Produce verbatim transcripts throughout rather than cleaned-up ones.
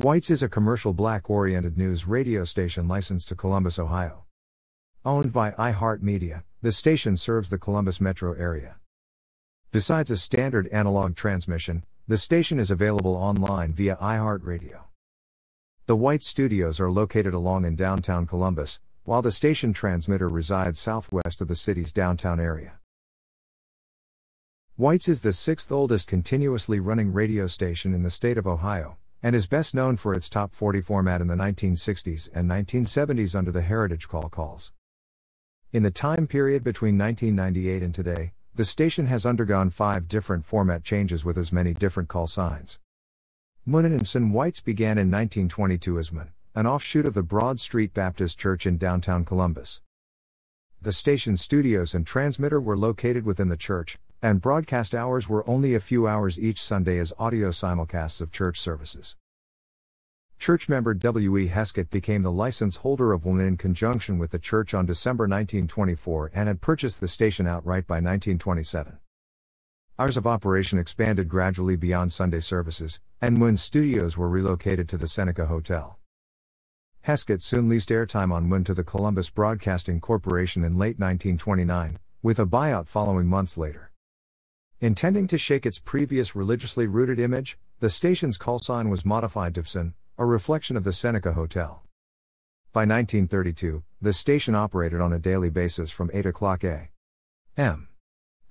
W Y T S is a commercial black-oriented news radio station licensed to Columbus, Ohio. Owned by iHeartMedia, the station serves the Columbus metro area. Besides a standard analog transmission, the station is available online via iHeartRadio. The W Y T S studios are located along in downtown Columbus, while the station transmitter resides southwest of the city's downtown area. W Y T S is the sixth oldest continuously running radio station in the state of Ohio, and is best known for its Top forty format in the nineteen sixties and nineteen seventies under the Heritage Call calls. In the time period between nineteen ninety-eight and today, the station has undergone five different format changes with as many different call signs. Munenimsen W Y T S began in nineteen twenty-two as M A N, an offshoot of the Broad Street Baptist Church in downtown Columbus. The station's studios and transmitter were located within the church, and broadcast hours were only a few hours each Sunday as audio simulcasts of church services. Church member W. E. Heskett became the license holder of W M A N in conjunction with the church on December nineteen twenty-four and had purchased the station outright by nineteen twenty-seven. Hours of operation expanded gradually beyond Sunday services, and W M A N studios were relocated to the Seneca Hotel. Heskett soon leased airtime on W M A N to the Columbus Broadcasting Corporation in late nineteen twenty-nine, with a buyout following months later. Intending to shake its previous religiously rooted image, the station's call sign was modified to W S E N, a reflection of the Seneca Hotel. By nineteen thirty-two, the station operated on a daily basis from eight o'clock a m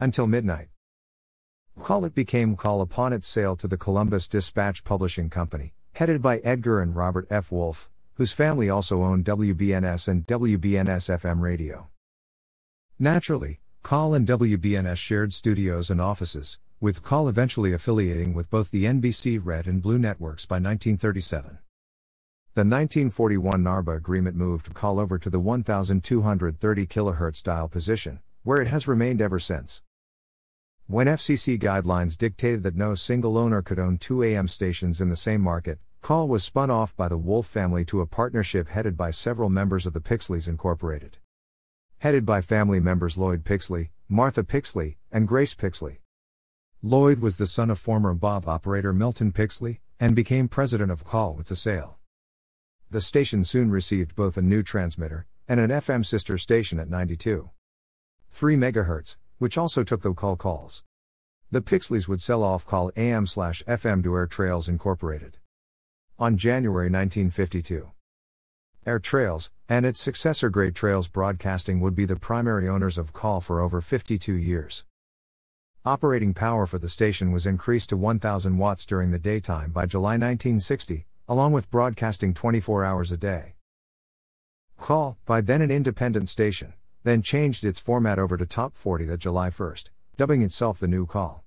until midnight. W C O L became W C O L upon its sale to the Columbus Dispatch Publishing Company, headed by Edgar and Robert F. Wolfe, whose family also owned W B N S and W B N S F M radio. Naturally, W C O L and W B N S shared studios and offices, with W C O L eventually affiliating with both the N B C Red and Blue networks by nineteen thirty-seven. The nineteen forty-one NARBA agreement moved W C O L over to the one thousand two hundred thirty kilohertz dial position, where it has remained ever since. When F C C guidelines dictated that no single owner could own two A M stations in the same market, W C O L was spun off by the Wolfe family to a partnership headed by several members of the Pixleys Incorporated. Headed by family members Lloyd Pixley, Martha Pixley, and Grace Pixley. Lloyd was the son of former Bob operator Milton Pixley, and became president of W C O L with the sale. The station soon received both a new transmitter, and an F M sister station at ninety-two point three megahertz, which also took the W C O L calls. The Pixleys would sell off W C O L A M slash F M to Air Trails Incorporated. On January nineteen fifty-two. Air Trails, and its successor Great Trails Broadcasting would be the primary owners of W C O L for over fifty-two years. Operating power for the station was increased to one thousand watts during the daytime by July nineteen sixty, along with broadcasting twenty-four hours a day. W C O L, by then an independent station, then changed its format over to Top forty that July first, dubbing itself the new W C O L.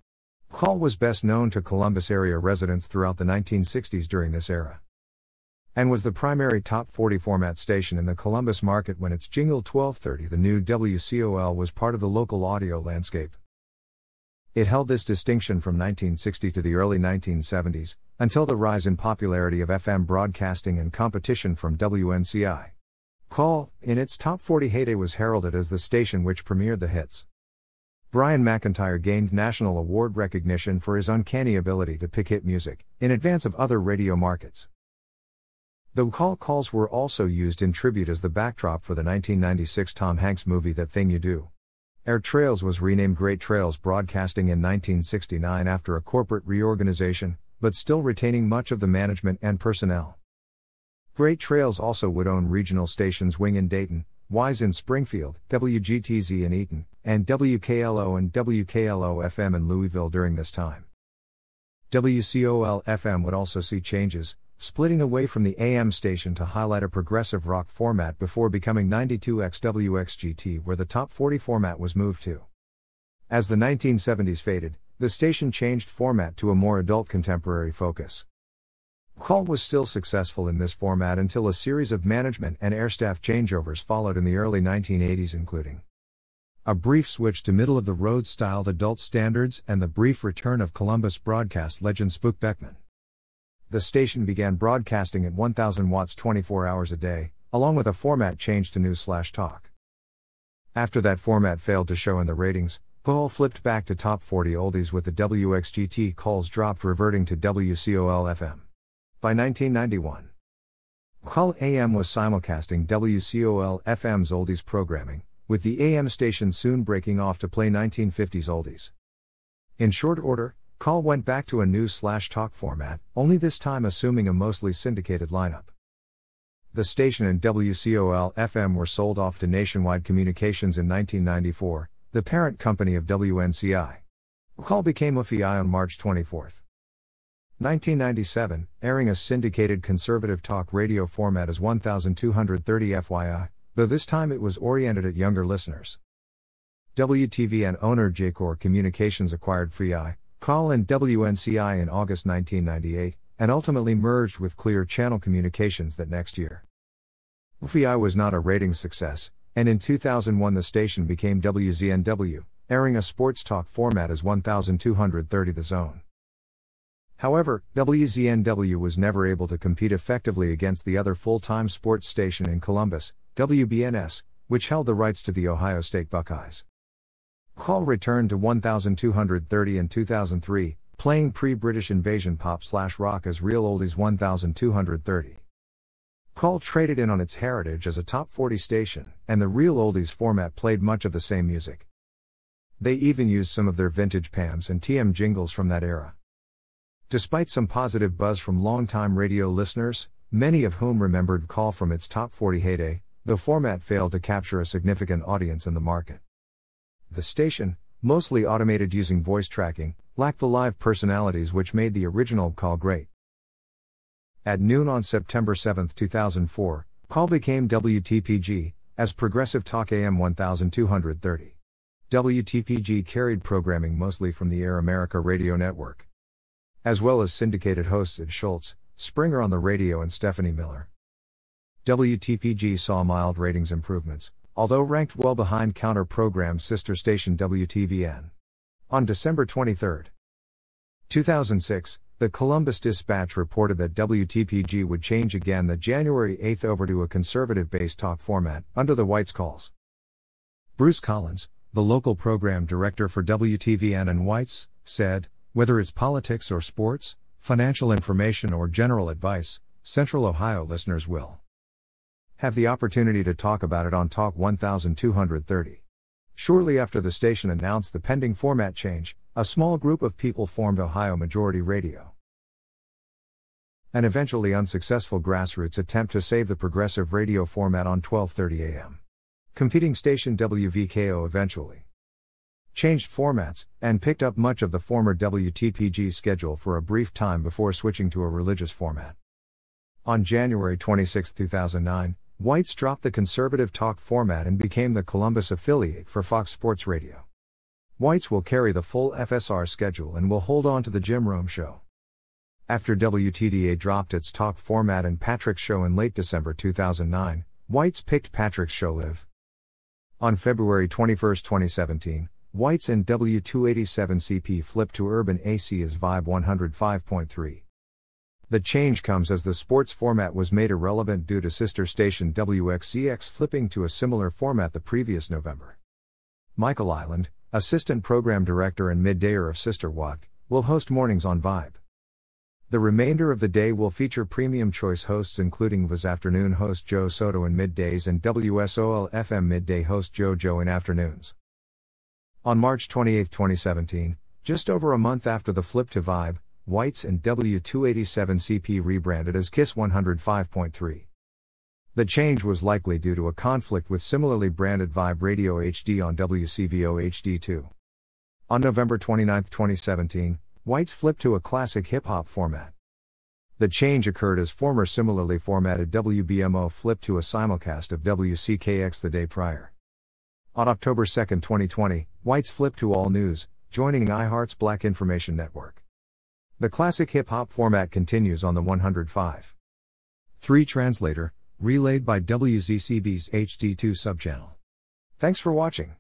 W C O L was best known to Columbus area residents throughout the nineteen sixties during this era, and was the primary Top forty format station in the Columbus market when its jingle twelve thirty the new W C O L was part of the local audio landscape. It held this distinction from nineteen sixty to the early nineteen seventies, until the rise in popularity of F M broadcasting and competition from W N C I. W C O L, in its Top forty heyday, was heralded as the station which premiered the hits. Brian McIntyre gained national award recognition for his uncanny ability to pick hit music, in advance of other radio markets. The W C O L calls were also used in tribute as the backdrop for the nineteen ninety-six Tom Hanks movie That Thing You Do. Air Trails was renamed Great Trails Broadcasting in nineteen sixty-nine after a corporate reorganization, but still retaining much of the management and personnel. Great Trails also would own regional stations W I N G in Dayton, WIZE in Springfield, W G T Z in Eaton, and W K L O and W K L O F M in Louisville during this time. W C O L F M would also see changes, splitting away from the A M station to highlight a progressive rock format before becoming ninety-two X W X G T where the Top forty format was moved to. As the nineteen seventies faded, the station changed format to a more adult contemporary focus. W C O L was still successful in this format until a series of management and air staff changeovers followed in the early nineteen eighties, including a brief switch to middle-of-the-road styled adult standards and the brief return of Columbus broadcast legend Spook Beckman. The station began broadcasting at one thousand watts twenty-four hours a day, along with a format change to news-slash-talk. After that format failed to show in the ratings, W C O L flipped back to Top forty oldies with the W X G T calls dropped reverting to W C O L F M. By nineteen ninety-one, W C O L A M was simulcasting W C O L F M's oldies programming, with the A M station soon breaking off to play nineteen fifties oldies. In short order, W C O L went back to a news-slash-talk format, only this time assuming a mostly syndicated lineup. The station and W C O L F M were sold off to Nationwide Communications in nineteen ninety-four, the parent company of W N C I. W C O L became W F I on March twenty-fourth, nineteen ninety-seven, airing a syndicated conservative talk radio format as one thousand two hundred thirty F Y I, though this time it was oriented at younger listeners. W T V N owner J COR Communications acquired W F I, W C O L and W N C I in August nineteen ninety-eight, and ultimately merged with Clear Channel Communications that next year. W F I was not a ratings success, and in two thousand one the station became W Z N W, airing a sports talk format as one thousand two hundred thirty The Zone. However, W Z N W was never able to compete effectively against the other full-time sports station in Columbus, W B N S, which held the rights to the Ohio State Buckeyes. W C O L returned to one thousand two hundred thirty in two thousand three, playing pre-British invasion pop-slash-rock as Real Oldies one thousand two hundred thirty. W C O L traded in on its heritage as a top forty station, and the Real Oldies format played much of the same music. They even used some of their vintage P A Ms and T M jingles from that era. Despite some positive buzz from longtime radio listeners, many of whom remembered W C O L from its top forty heyday, the format failed to capture a significant audience in the market. The station, mostly automated using voice tracking, lacked the live personalities which made the original W C O L great. At noon on September seventh two thousand four, W C O L became W T P G, as Progressive Talk A M one thousand two hundred thirty. W T P G carried programming mostly from the Air America Radio Network, as well as syndicated hosts Ed Schultz, Springer on the Radio and Stephanie Miller. W T P G saw mild ratings improvements, although ranked well behind counter-program sister station W T V N. On December twenty-third, two thousand six, the Columbus Dispatch reported that W T P G would change again the January eighth over to a conservative-based talk format, under the Whites' calls. Bruce Collins, the local program director for W T V N and Whites, said, "Whether it's politics or sports, financial information or general advice, Central Ohio listeners will have the opportunity to talk about it on Talk one thousand two hundred thirty. Shortly after the station announced the pending format change, a small group of people formed Ohio Majority Radio, an eventually unsuccessful grassroots attempt to save the progressive radio format on twelve thirty A M. Competing station W V K O eventually changed formats, and picked up much of the former W T P G schedule for a brief time before switching to a religious format. On January twenty-sixth two thousand nine, Whites dropped the conservative talk format and became the Columbus affiliate for Fox Sports Radio. Whites will carry the full F S R schedule and will hold on to the Jim Rome Show. After W T D A dropped its talk format and Patrick's Show in late December two thousand nine, Whites picked Patrick's Show Live. On February twenty-first twenty seventeen, Whites and W two eighty-seven C P flipped to Urban A C as Vibe one oh five point three. The change comes as the sports format was made irrelevant due to sister station W X G T flipping to a similar format the previous November. Michael Island, assistant program director and middayer of Sister Walk, will host mornings on Vibe. The remainder of the day will feature premium choice hosts including W I Z afternoon host Joe Soto in middays and W S O L F M midday host JoJo in afternoons. On March twenty-eighth twenty seventeen, just over a month after the flip to Vibe, Whites and W two eighty-seven C P rebranded as KISS one oh five point three. The change was likely due to a conflict with similarly branded Vibe Radio H D on W C V O H D two. On November twenty-ninth twenty seventeen, Whites flipped to a classic hip-hop format. The change occurred as former similarly formatted W B M O flipped to a simulcast of W C K X the day prior. On October second twenty twenty, Whites flipped to All News, joining iHeart's Black Information Network. The classic hip-hop format continues on the one oh five point three translator, relayed by W Z C B's H D two subchannel. Thanks for watching.